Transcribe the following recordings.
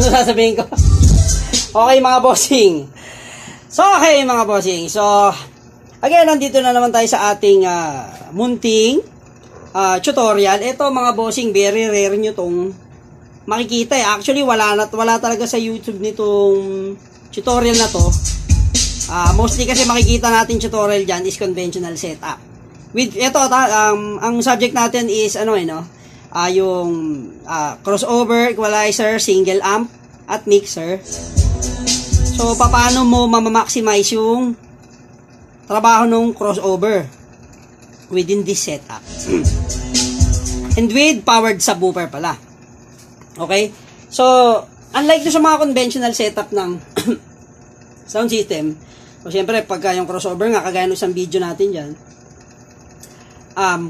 ano sasabihin ko. Okay mga bossing. So okay mga bossing. So again, nandito na naman tayo sa ating munting tutorial. Ito mga bossing, very rare nyo tong makikita eh. Actually wala talaga sa YouTube nitong tutorial na to. Mostly kasi makikita natin tutorial dyan is conventional setup. With ito, ang subject natin is ano eh, no? Yung crossover, equalizer, single amp at mixer. So paano mo ma-maximize yung trabaho ng crossover within this setup and with powered subwoofer pala. Okay, so unlike sa mga conventional setup ng sound system, so syempre pagka yung crossover nga kagaya ng isang video natin dyan,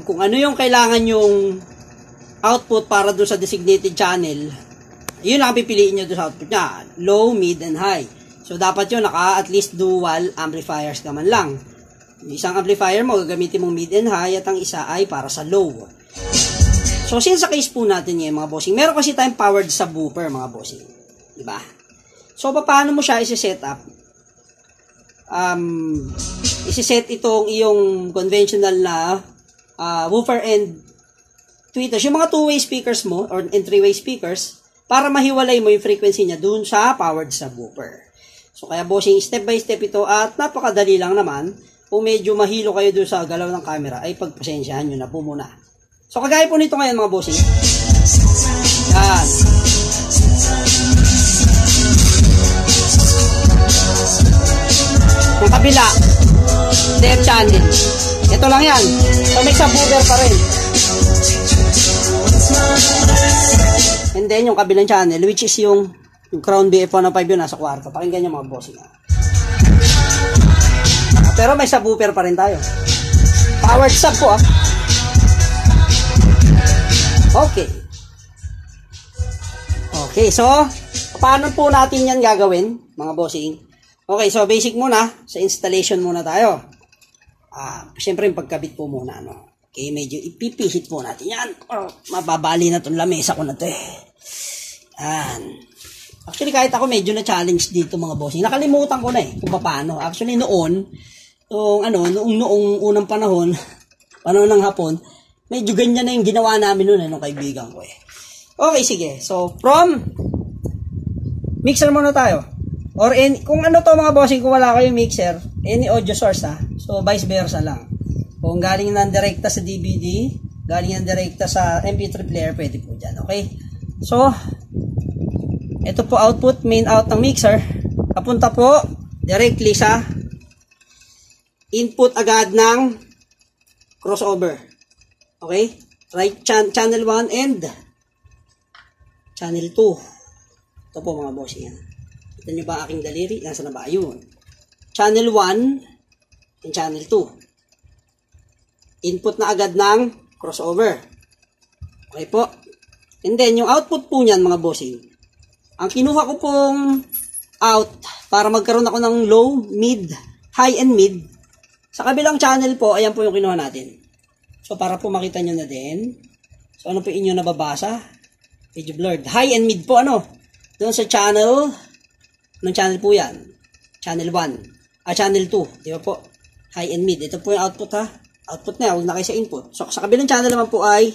kung ano yung kailangan yung output para doon sa designated channel, yun lang pipiliin nyo doon sa output nya, low, mid, and high. So dapat yun, naka at least dual amplifiers naman lang. Isang amplifier mo, gagamitin mong mid and high, at ang isa ay para sa low. So since sa case po natin yun mga bossing, meron kasi tayong powered subwoofer mga bossing, diba? So paano mo siya isi-set up? Isi-set itong iyong conventional na woofer and tweeters, yung mga two-way speakers mo or three-way speakers, para mahiwalay mo yung frequency niya dun sa powered subwoofer. So kaya bossing, step by step ito at napakadali lang naman. Kung medyo mahilo kayo dun sa galaw ng camera, ay pagpasensyahan nyo na po muna. So kagaya po nito ngayon mga bossing. Yan. Yung kabila, depth channel. Ito lang yan. So may subwoofer pa rin. And then yung kabilang channel, which is yung Crown BF 105, yun nasa kwarto. Pakinggan nyo mga bossing. Pero may subwoofer pa rin tayo. Powered sub po ah. Okay. Okay, so paano po natin yan gagawin mga bossing? Okay, so basic muna. Sa installation muna tayo. Siyempre yung pagkabit po muna, no? Okay, medyo ipipihit po natin yan. Oh, mababali na itong lamesa ko na ito eh. Yan. Actually, kahit ako medyo na-challenge dito mga bossing. Nakalimutan ko na eh kung paano. Actually, noon, noong unang panahon, panahon ng hapon, medyo ganyan na yung ginawa namin noon eh, nung kaibigan ko eh. Okay, sige. So, from mixer muna tayo. Or any, kung ano to mga bossing, kung wala kayong mixer, any audio source ha. So, vice versa lang. Kung galing ng direkta sa DVD, galing ng direkta sa MP3 player, pwede po dyan. Okay? So, ito po output, main out ng mixer. Kapunta po directly sa input agad ng crossover. Okay? Right channel 1 and channel 2. Ito po mga boss, yan. Ito nyo ba aking daliri? Nasa na ba? Yun. Channel 1 and channel 2. Input na agad ng crossover. Okay po. And then, yung output po niyan, mga bossing. Ang kinuha ko pong out para magkaroon ako ng low, mid, high, and mid. Sa kabilang channel po, ayan po yung kinuha natin. So, para po makita nyo na din. So, ano po inyo nababasa? Medyo blurred. High and mid po, ano? Doon sa channel, anong channel po yan? Channel 1. Channel 2. Di ba po? High and mid. Ito po yung output, ha? Output na, huwag na kayo sa input. So, sa kabilang channel naman po ay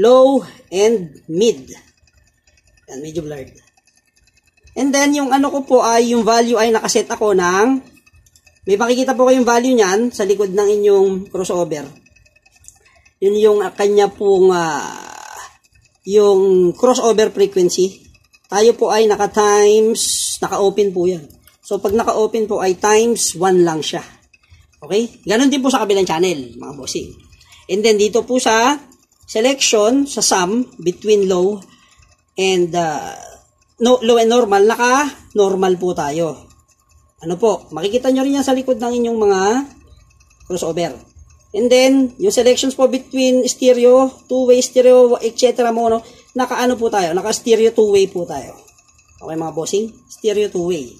low and mid. Yan, medyo blurred. And then, yung ano ko po ay, yung value ay nakaset ako ng, may makikita po kayong value nyan sa likod ng inyong crossover. Yun yung kanya pong, yung crossover frequency. Tayo po ay naka-times, naka-open po yan. So, pag naka-open po ay times 1 lang siya. Okay? Ganon din po sa kabilang channel, mga bossing. And then, dito po sa selection, sa sum, between low and low and normal, naka-normal po tayo. Ano po? Makikita nyo rin yan sa likod ng inyong mga crossover. And then, yung selections po between stereo, two-way stereo, etc. mono, naka-ano po tayo? Naka-stereo two-way po tayo. Okay, mga bossing? Stereo two-way.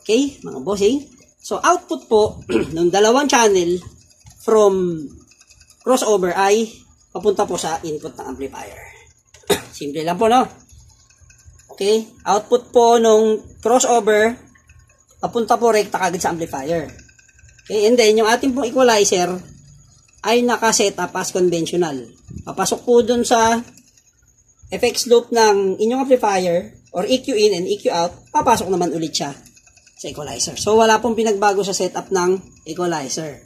Okay, mga bossing? So, output po ng dalawang channel from crossover ay papunta po sa input ng amplifier. Simple lang po, no? Okay? Output po nung crossover, papunta po rekta kagad sa amplifier. Okay? And then, yung ating pong equalizer ay naka-set up as conventional. Papasok po dun sa effects loop ng inyong amplifier or EQ in and EQ out, papasok naman ulit siya sa equalizer. So, wala pong pinagbago sa setup ng equalizer.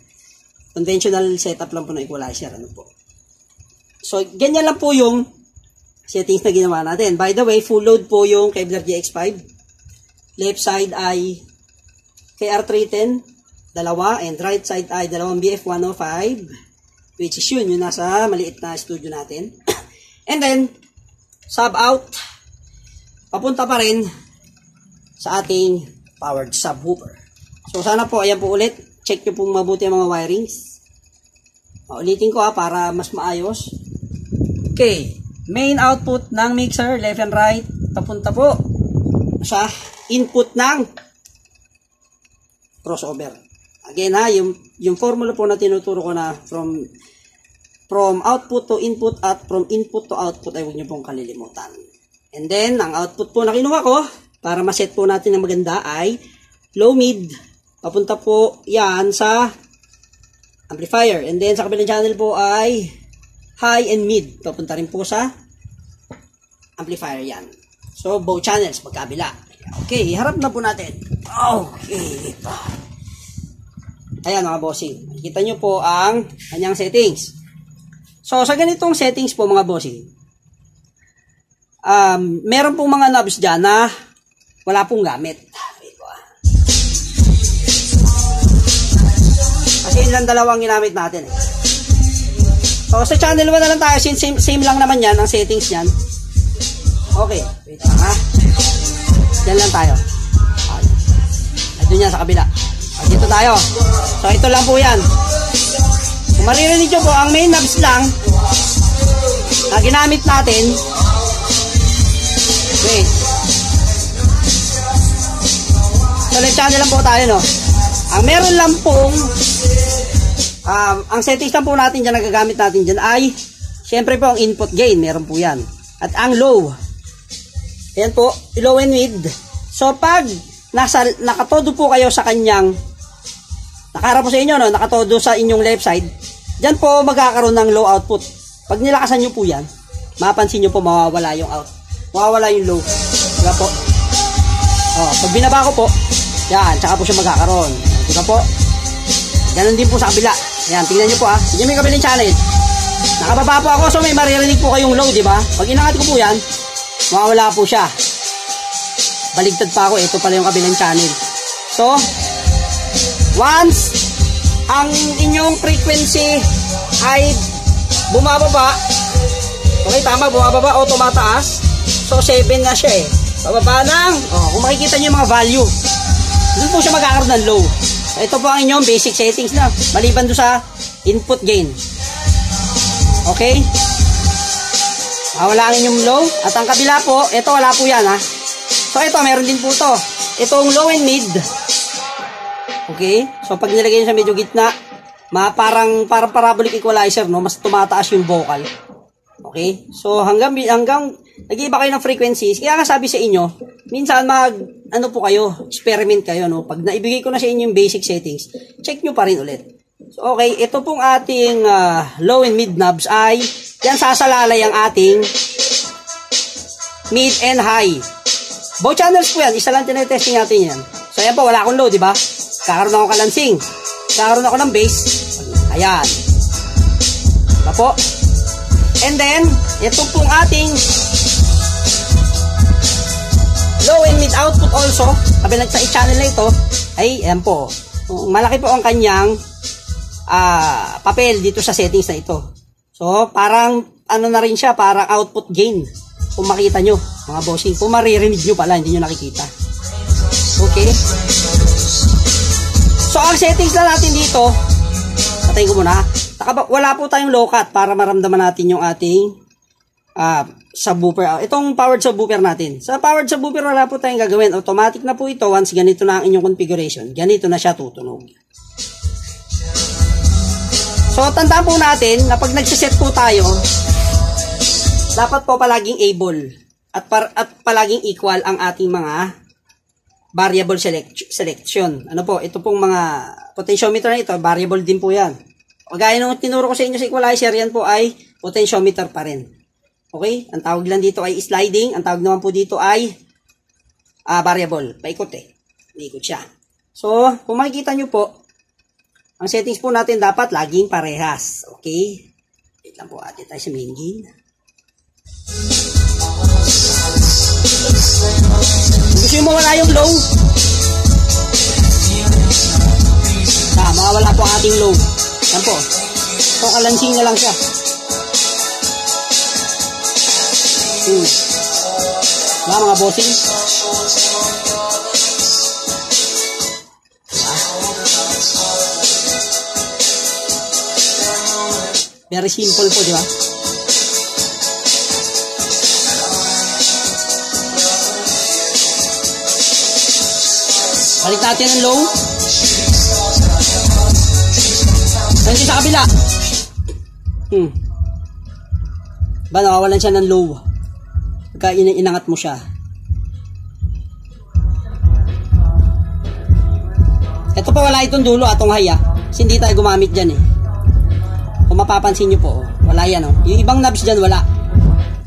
Conventional setup lang po ng equalizer. Ano po? So, ganyan lang po yung settings na ginawa natin. By the way, full load po yung Kevler GX5. Left side ay KR310, dalawa, and right side ay dalawang BF 105, which is yun, yung nasa maliit na studio natin. And then, sub out, papunta pa rin sa ating powered subwoofer. So, sana po, ayan po ulit, check nyo pong mabuti ang mga wirings. Ulitin ko para mas maayos. Okay. Main output ng mixer, left and right, papunta po sa input ng crossover. Again ha, yung formula po na tinuturo ko na from output to input at from input to output ay huwag nyo pong kalilimutan. And then, ang output po na kinuha ko, para maset po natin ng maganda ay low mid, papunta po yan sa amplifier. And then, sa kabilang channel po ay high and mid, papunta rin po sa amplifier yan. So, both channels, magkabila. Okay, harap na po natin. Okay, ito. Ayan mga bossing. Kita nyo po ang kanyang settings. So, sa ganitong settings po mga bossing, meron pong mga knobs dyan na wala pong gamit. Kasi ilang dalawang ginamit natin eh. So, sa channel 1 na lang tayo. Same lang naman yan, ang settings yan. Okay. Wait lang ha. Diyan lang tayo. Doon yan, sa kabila. Dito tayo. So, ito lang po yan. Kung maririnig nyo po, ang main knobs lang na ginamit natin. Wait. So, sa channel lang po tayo, no? Ang meron lang pong ang settings lang po natin dyan, nagagamit natin dyan ay, syempre po ang input gain, meron po yan. At ang low, ayan po, low and mid. So pag nakatodo po kayo sa kanyang, nakaharap po sa inyo, no? Nakatodo sa inyong left side, dyan po magkakaroon ng low output. Pag nilakasan nyo po yan, mapansin nyo po mawawala yung out, mawawala yung low. Diba po? Pag binaba ko po, yan, tsaka po siya magkakaroon. Diba po? Ganon din po sa kabila. Ayan, tingnan nyo po ha. Diyan may kabilang challenge. Nakababa po ako, so may maririnig po kayong low, diba? Pag inangat ko po yan, mawawala po siya. Baligtad pa ako. Ito pala yung kabilang channel. So, once ang inyong frequency ay bumababa, okay, tama, bumababa o tumataas, so 7 na siya eh. Bababa ng, kung makikita nyo yung mga value, doon po siya magkakaroon ng low. Ito po ang inyong basic settings na maliban doon sa input gain. Okay? Wala ang inyong low. At ang kabila po, ito wala po yan ha. So ito, meron din po ito. Itong low and mid. Okay? So pag nilagay nyo sa medyo gitna, parang parabolic equalizer, no? Mas tumataas yung vocal. Okay? So hanggang nag-iiba kayo ng frequencies. Kaya nga sabi sa inyo, minsan po kayo, experiment kayo, no? Pag naibigay ko na sa inyo yung basic settings, check nyo pa rin ulit. So, okay, ito pong ating low and mid knobs ay, yan sasalalay ang ating mid and high. Both channels po yan, isa lang tinetesting natin yan. So, ayan po, wala akong low, diba? Kakaroon ako kalansing. Kakaroon ako ng bass. Ayan. Diba po? And then, ito pong ating low and mid output also, kabilang sa i-channel na ito, ay ayan po, malaki po ang kanyang papel dito sa settings na ito. So, parang ano na rin siya, parang output gain. Kung makita nyo, mga bossing, kung maririnig nyo pala, hindi nyo nakikita. Okay? So, ang settings na natin dito, patayin ko muna, wala po tayong low cut para maramdaman natin yung ating subwoofer. Itong powered subwoofer natin. Sa powered subwoofer, wala po tayong gagawin. Automatic na po ito once ganito na ang inyong configuration. Ganito na siya tutunog. So, tandaan po natin na pag nagsiset po tayo, dapat po palaging able. at palaging equal ang ating mga variable selection. Ano po, ito pong mga potentiometer na ito, variable din po yan. O gaya nung tinuro ko sa inyo sa equalizer, yan po ay potentiometer pa rin. Okay? Ang tawag lang dito ay sliding, ang tawag naman po dito ay variable. Paikot eh. Paikot siya. So, kung makikita nyo po, ang settings po natin dapat laging parehas. Okay? Wait lang po, atin tayo sa main gain. Gusto nyo mawala yung low? Mawala po ang ating low. Yan po. So, kalansing na lang siya. Mga bossing. Very simple po, di ba? Balik natin ang low. Nandiyan sa kabila. Ba, nakawalan siya ng low. Pagka inangat mo siya. Ito pa, wala itong dulo, atong haya. Kasi hindi tayo gumamit dyan eh. Kung mapapansin nyo po, wala yan o. Yung ibang knobs dyan, wala.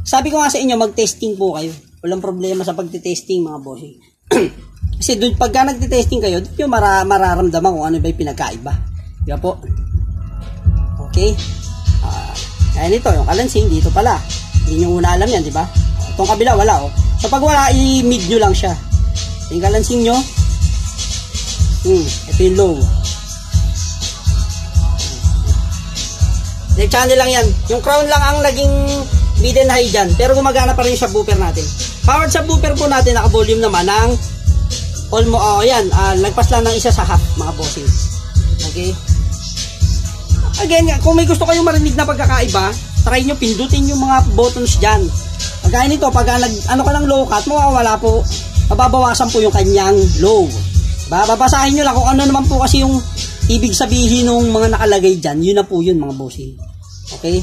Sabi ko nga sa inyo, mag-testing po kayo. Walang problema sa pag-testing mga boss. Kasi doon, pagka nag-testing kayo, doon yung mararamdaman kung ano ba yung pinagkaiba. Di ba po? Okay? Ayan ito, yung kalansing, dito pala. Hindi nyo una alam yan, di ba? Itong kabila, wala o. So pag wala, i-mid nyo lang siya. Yung kalansing nyo, ito yung low. Left channel lang yan. Yung crown lang ang naging mid and high dyan. Pero gumagana pa rin yung subwoofer natin. Powered subwoofer po natin, naka-volume naman ng almost, yan, lagpas lang ng isa sa half, mga bossing. Okay? Again, kung may gusto kayong marinig na pagkakaiba, try nyo, pindutin yung mga buttons dyan. Pagka nito, pagka ano ka ng low cut, mawawala po, mababawasan po yung kanyang low. Babasahin nyo lang kung ano naman po kasi yung ibig sabihin ng mga nakalagay dyan, yun na po yun mga bossing. Okay?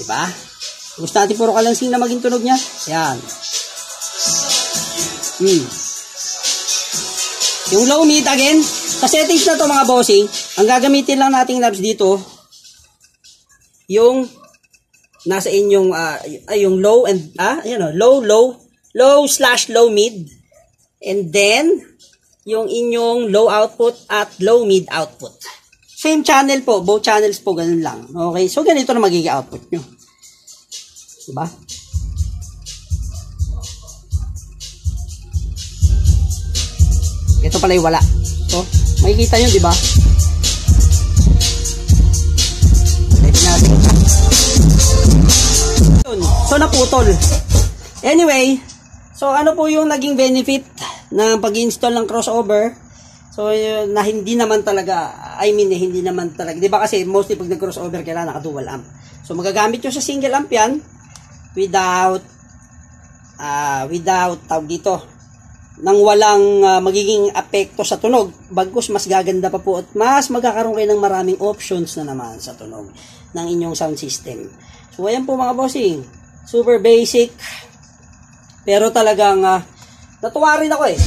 Diba? Gusto natin puro kalansing na maging tunog niya? Yan. Yung low mid again, sa settings na to mga bossing, ang gagamitin lang nating knobs dito, yung nasa inyong, yung low and, low/low mid, and then, yung inyong low output at low mid output. Same channel po, both channels po, ganun lang. Okay, so ganito na magiging output nyo. Diba? Ito pala yung wala. So, makikita nyo, diba? Type natin. So, naputol. Anyway, so ano po yung naging benefit na pag-install ng crossover? So na hindi naman talaga, hindi naman talaga, di ba, kasi mostly pag nag-crossover kailangan naka-dual amp. So magagamit nyo sa single amp yan without tawag dito, nang walang magiging apekto sa tunog, bagkus mas gaganda pa po at mas magkakaroon kayo ng maraming options na naman sa tunog ng inyong sound system. So ayan po mga bossing, super basic pero talagang natuwa rin ako eh.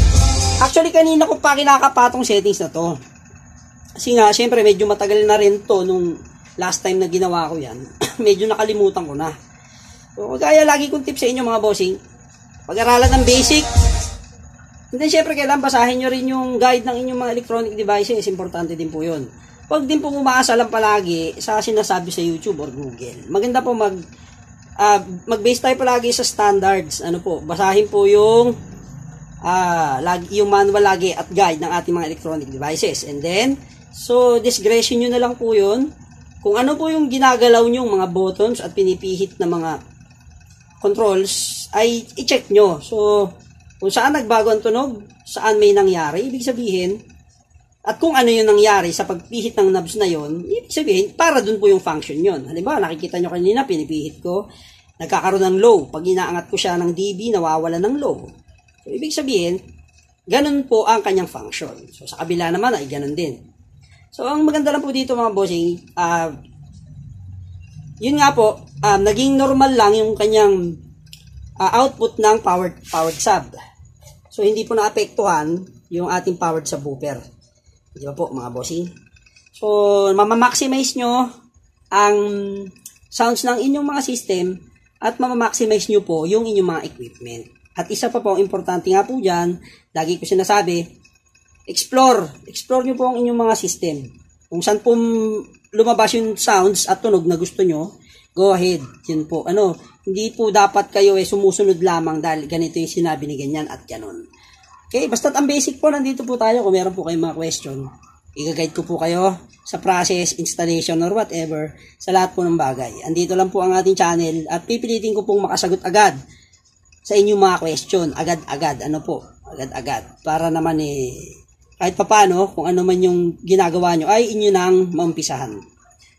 Actually, kanina ko pa kinakapatong settings na to. Kasi nga, syempre, medyo matagal na rin to nung last time na ginawa ko yan. Medyo nakalimutan ko na. So, kaya lagi kong tip sa inyo mga bossing, pag-aralan ng basic. And then, syempre, kailangan basahin nyo rin yung guide ng inyong mga electronic devices. Importante din po yun. Huwag din po umaasa lang palagi sa sinasabi sa YouTube or Google. Maganda po mag-base tayo palagi sa standards. Ano po, basahin po yung manual lagi at guide ng ating mga electronic devices, and then so discretion nyo na lang po yun kung ano po yung ginagalaw nyong mga buttons at pinipihit na mga controls ay i-check nyo. So kung saan nagbago ang tunog, saan may nangyari, ibig sabihin, at kung ano yung nangyari sa pagpihit ng knobs na yon, ibig sabihin para dun po yung function yon. Halimbawa, nakikita nyo kanina pinipihit ko, nagkakaroon ng low. Pag inaangat ko siya ng dB, nawawala ng low. So, ibig sabihin, ganun po ang kanyang function. So, sa kabila naman ay ganun din. So, ang maganda lang po dito mga bossing, yun nga po, naging normal lang yung kanyang output ng powered sub. So hindi po naapektuhan yung ating powered sub woofer. Di ba po mga bossing? So mamamaximize nyo ang sounds ng inyong mga system at mamamaximize nyo po yung inyong mga equipment. At isa pa po, importante nga po dyan, lagi ko sinasabi, explore. Explore nyo po ang inyong mga system. Kung saan po lumabas yung sounds at tunog na gusto nyo, go ahead. Yun po. Ano, hindi po dapat kayo sumusunod lamang dahil ganito yung sinabi ni ganyan at ganon. Okay, basta't ang basic po, nandito po tayo. Kung meron po kayong mga question, i-guide ko po kayo sa process, installation, or whatever, sa lahat po ng bagay. Andito lang po ang ating channel at pipilitin ko pong makasagot agad sa inyong mga question. Agad-agad, ano po? Agad-agad. Para naman kahit papano, kung ano man yung ginagawa nyo, ay inyo nang maumpisahan.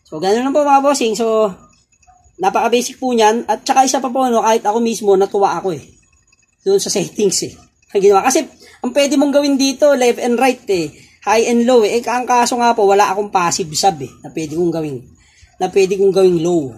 So, ganoon lang po mga bossing. So, napaka-basic po niyan. At saka isa pa po, no, kahit ako mismo, natuwa ako doon sa settings ginawa. Kasi, ang pwede mong gawin dito, left and right high and low ang kaso nga po, wala akong passive sub na pwede kong gawing. Na pwede kong gawing low.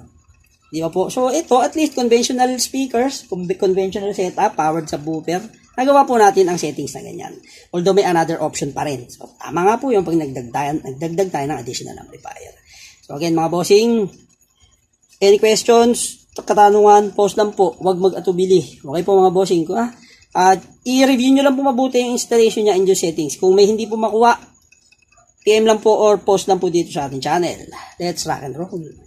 Di ba po? So, ito, at least, conventional speakers, conventional setup, powered subwoofer, nagawa po natin ang settings na ganyan. Although, may another option pa rin. So, tama nga po yung pag nagdagdag tayo ng additional amplifier. So, again, mga bossing, any questions, katanungan, post lang po. Huwag mag-atubili. Okay po mga bossing ko, ha? At i-review nyo lang po mabuti yung installation niya and yung settings. Kung may hindi po makuha, PM lang po or post lang po dito sa ating channel. Let's rock and roll.